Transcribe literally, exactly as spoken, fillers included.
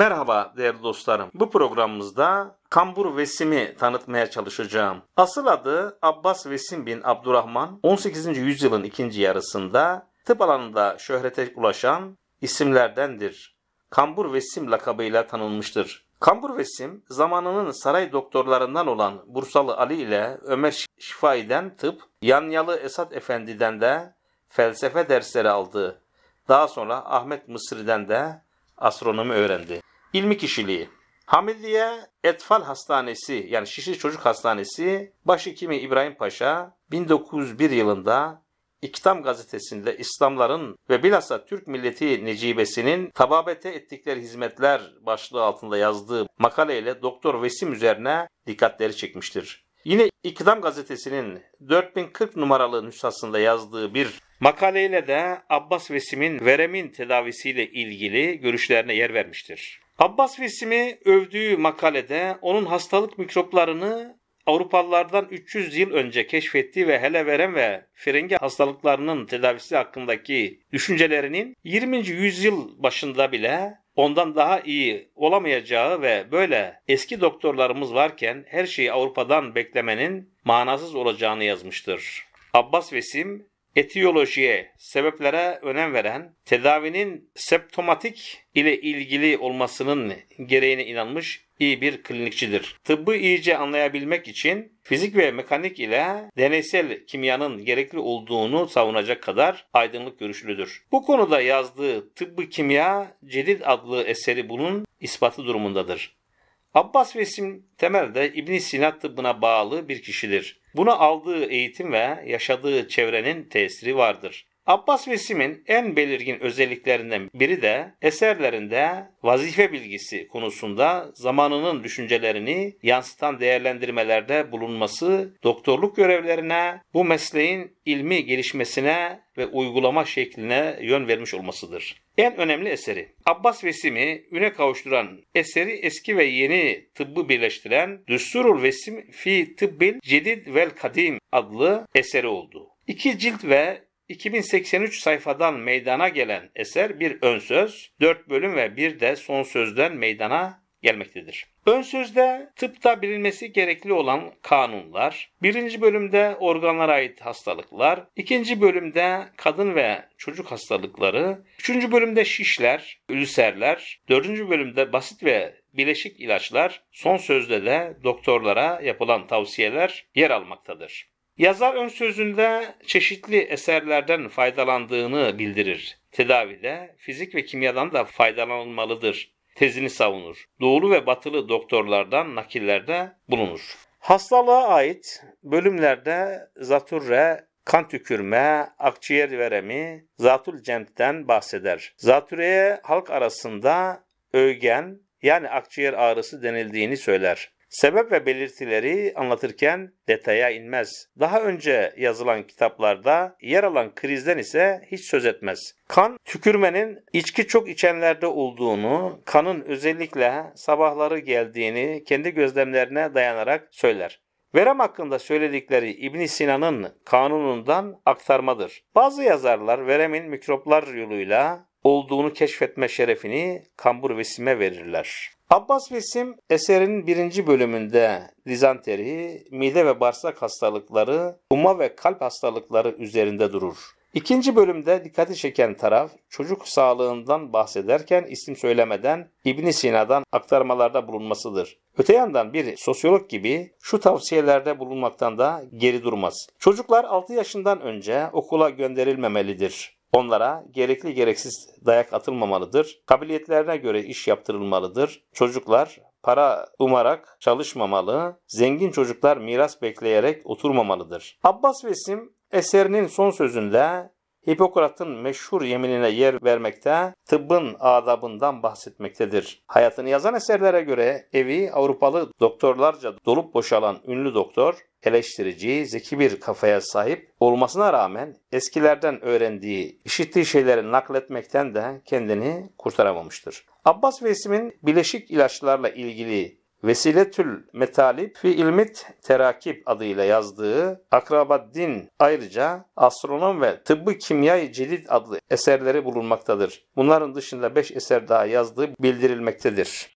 Merhaba değerli dostlarım. Bu programımızda Kambur Vesim'i tanıtmaya çalışacağım. Asıl adı Abbas Vesim bin Abdurrahman, on sekizinci yüzyılın ikinci yarısında tıp alanında şöhrete ulaşan isimlerdendir. Kambur Vesim lakabıyla tanınmıştır. Kambur Vesim, zamanının saray doktorlarından olan Bursalı Ali ile Ömer Şifai'den tıp, Yanyalı Esat Efendi'den de felsefe dersleri aldı. Daha sonra Ahmet Mısri'den de astronomi öğrendi. İlmi kişiliği. Hamiliye Etfal Hastanesi, yani Şişli Çocuk Hastanesi başhekimi İbrahim Paşa bin dokuz yüz bir yılında İktam gazetesinde İslamların ve bilhassa Türk milleti necibesinin tababete ettikleri hizmetler başlığı altında yazdığı makaleyle Doktor Vesim üzerine dikkatleri çekmiştir. Yine İktam gazetesinin dört bin kırk numaralı nüshasında yazdığı bir makaleyle de Abbas Vesim'in veremin tedavisiyle ilgili görüşlerine yer vermiştir. Abbas Vesim'i övdüğü makalede onun hastalık mikroplarını Avrupalılardan üç yüz yıl önce keşfettiği ve hele verem ve frengi hastalıklarının tedavisi hakkındaki düşüncelerinin yirminci yüzyıl başında bile ondan daha iyi olamayacağı ve böyle eski doktorlarımız varken her şeyi Avrupa'dan beklemenin manasız olacağını yazmıştır. Abbas Vesim, etiyolojiye, sebeplere önem veren, tedavinin semptomatik ile ilgili olmasının gereğine inanmış iyi bir klinikçidir. Tıbbı iyice anlayabilmek için fizik ve mekanik ile deneysel kimyanın gerekli olduğunu savunacak kadar aydınlık görüşlüdür. Bu konuda yazdığı Tıbbı Kimya Cild adlı eseri bunun ispatı durumundadır. Abbas Vesim temelde İbn-i Sina tıbbına bağlı bir kişidir. Buna aldığı eğitim ve yaşadığı çevrenin tesiri vardır. Abbas Vesim'in en belirgin özelliklerinden biri de eserlerinde vazife bilgisi konusunda zamanının düşüncelerini yansıtan değerlendirmelerde bulunması, doktorluk görevlerine, bu mesleğin ilmi gelişmesine ve uygulama şekline yön vermiş olmasıdır. En önemli eseri. Abbas Vesim'i üne kavuşturan eseri eski ve yeni tıbbı birleştiren Düsturul Vesim fi tıbbil cedid vel kadim adlı eseri oldu. İki cilt ve iki bin seksen üç sayfadan meydana gelen eser bir ön söz, dört bölüm ve bir de son sözden meydana gelmektedir. Ön sözde tıpta bilinmesi gerekli olan kanunlar, birinci bölümde organlara ait hastalıklar, ikinci bölümde kadın ve çocuk hastalıkları, üçüncü bölümde şişler, ülserler, dördüncü bölümde basit ve bileşik ilaçlar, son sözde de doktorlara yapılan tavsiyeler yer almaktadır. Yazar ön sözünde çeşitli eserlerden faydalandığını bildirir. Tedavide fizik ve kimyadan da faydalanılmalıdır tezini savunur. Doğulu ve batılı doktorlardan nakillerde bulunur. Hastalığa ait bölümlerde zatürre, kan tükürme, akciğer veremi, zatül cemden bahseder. Zatürreye halk arasında ögen yani akciğer ağrısı denildiğini söyler. Sebep ve belirtileri anlatırken detaya inmez. Daha önce yazılan kitaplarda yer alan krizden ise hiç söz etmez. Kan tükürmenin içki çok içenlerde olduğunu, kanın özellikle sabahları geldiğini kendi gözlemlerine dayanarak söyler. Verem hakkında söyledikleri İbn-i Sina'nın kanunundan aktarmadır. Bazı yazarlar veremin mikroplar yoluyla olduğunu keşfetme şerefini Kambur Vesim'e verirler. Abbas Vesim eserinin birinci bölümünde dizanteri, mide ve bağırsak hastalıkları, umma ve kalp hastalıkları üzerinde durur. İkinci bölümde dikkati çeken taraf çocuk sağlığından bahsederken isim söylemeden İbn-i Sina'dan aktarmalarda bulunmasıdır. Öte yandan bir sosyolog gibi şu tavsiyelerde bulunmaktan da geri durmaz. Çocuklar altı yaşından önce okula gönderilmemelidir. Onlara gerekli gereksiz dayak atılmamalıdır, kabiliyetlerine göre iş yaptırılmalıdır, çocuklar para umarak çalışmamalı, zengin çocuklar miras bekleyerek oturmamalıdır. Abbas Vesim eserinin son sözünde Hipokrat'ın meşhur yeminine yer vermekte, tıbbın adabından bahsetmektedir. Hayatını yazan eserlere göre evi Avrupalı doktorlarca dolup boşalan ünlü doktor, eleştirici, zeki bir kafaya sahip olmasına rağmen eskilerden öğrendiği, işittiği şeyleri nakletmekten de kendini kurtaramamıştır. Abbas Vesim'in bileşik ilaçlarla ilgili Vesiletül Metalib fi ilmit Terakip adıyla yazdığı Akrabaddin ayrıca Astronom ve Tıbbı Kimya Cild adlı eserleri bulunmaktadır. Bunların dışında beş eser daha yazdığı bildirilmektedir.